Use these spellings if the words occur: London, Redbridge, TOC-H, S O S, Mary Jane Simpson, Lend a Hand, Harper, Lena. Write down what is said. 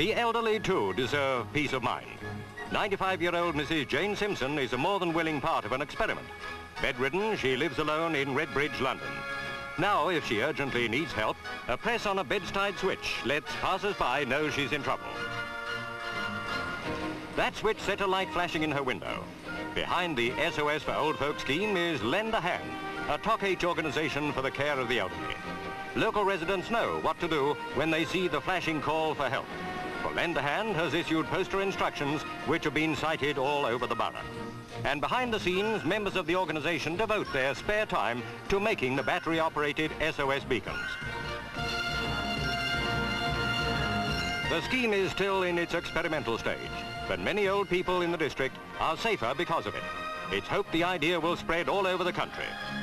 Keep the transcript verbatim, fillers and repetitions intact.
The elderly, too, deserve peace of mind. ninety-five-year-old Missus Jane Simpson is a more than willing part of an experiment. Bedridden, she lives alone in Redbridge, London. Now, if she urgently needs help, a press on a bedside switch lets passers-by know she's in trouble. That switch set a light flashing in her window. Behind the S O S for Old Folks scheme is Lend a Hand, a T O C H organisation for the care of the elderly. Local residents know what to do when they see the flashing call for help. For Lend a Hand has issued poster instructions which have been cited all over the borough. And behind the scenes, members of the organisation devote their spare time to making the battery-operated S O S beacons. The scheme is still in its experimental stage, but many old people in the district are safer because of it. It's hoped the idea will spread all over the country.